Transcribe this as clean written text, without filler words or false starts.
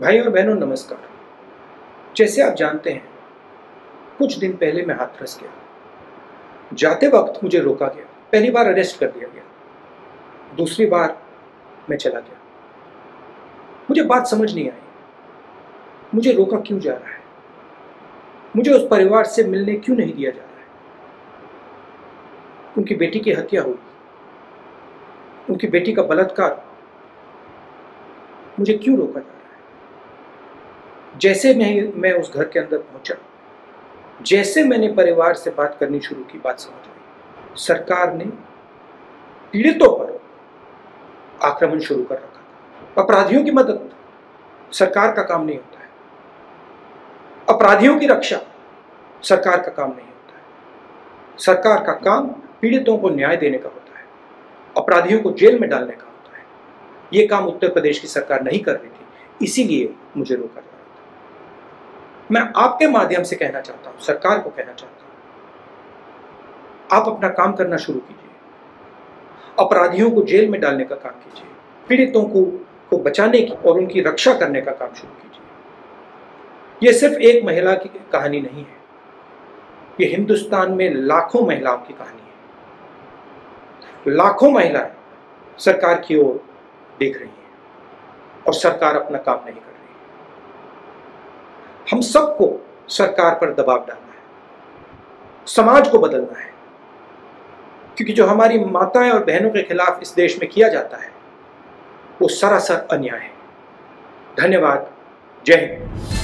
भाई और बहनों नमस्कार। जैसे आप जानते हैं, कुछ दिन पहले मैं हाथरस गया। जाते वक्त मुझे रोका गया। पहली बार अरेस्ट कर दिया गया, दूसरी बार मैं चला गया। मुझे बात समझ नहीं आई, मुझे रोका क्यों जा रहा है, मुझे उस परिवार से मिलने क्यों नहीं दिया जा रहा है। उनकी बेटी की हत्या हुई, उनकी बेटी का बलात्कार, मुझे क्यों रोका जा रहा है। जैसे मैं उस घर के अंदर पहुंचा, जैसे मैंने परिवार से बात करनी शुरू की, बात समझ आई सरकार ने पीड़ितों पर आक्रमण शुरू कर रखा था। अपराधियों की मदद सरकार का काम नहीं होता है, अपराधियों की रक्षा सरकार का काम नहीं होता है। सरकार का काम पीड़ितों को न्याय देने का होता है, अपराधियों को जेल में डालने का। ये काम उत्तर प्रदेश की सरकार नहीं कर रही थी, इसीलिए मुझे रोका जा रहा था। मैं आपके माध्यम से कहना चाहता हूं, सरकार को कहना चाहता हूं, आप अपना काम करना शुरू कीजिए। अपराधियों को जेल में डालने का काम कीजिए, पीड़ितों को बचाने की और उनकी रक्षा करने का काम शुरू कीजिए। यह सिर्फ एक महिला की कहानी नहीं है, यह हिंदुस्तान में लाखों महिलाओं की कहानी है। लाखों महिलाएं सरकार की ओर देख रही है और सरकार अपना काम नहीं कर रही है। हम सबको सरकार पर दबाव डालना है, समाज को बदलना है, क्योंकि जो हमारी माताएं और बहनों के खिलाफ इस देश में किया जाता है वो सरासर अन्याय है। धन्यवाद। जय हिंद।